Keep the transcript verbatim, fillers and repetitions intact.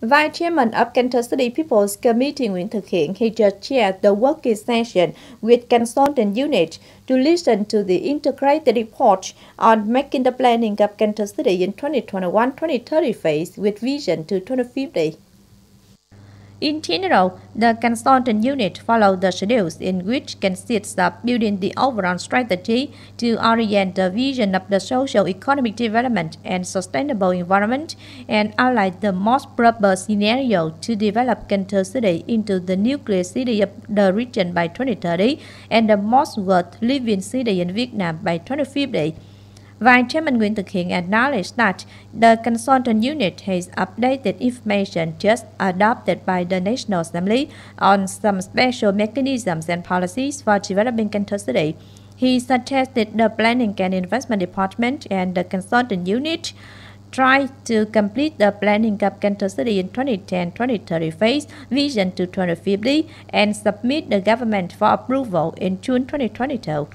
Vice Chairman of Canton City People's Committee Nguyễn Thực Hiện, he just chaired the working session with consultant units to listen to the integrated report on making the planning of Canton City in twenty twenty-one twenty thirty phase with vision to twenty fifty. In general, the consultant unit followed the schedules in which consists of building the overall strategy to orient the vision of the socio-economic development and sustainable environment and outline the most proper scenario to develop Canton City into the nuclear city of the region by twenty thirty and the most worth-living city in Vietnam by twenty fifty. Vice Chairman Nguyễn Thực Hiện acknowledged that the consultant unit has updated information just adopted by the National Assembly on some special mechanisms and policies for developing Canton City. He suggested the Planning and Investment Department and the consultant unit try to complete the planning of Canton City in twenty ten twenty thirty phase, vision to twenty fifty, and submit the government for approval in June twenty twenty-two.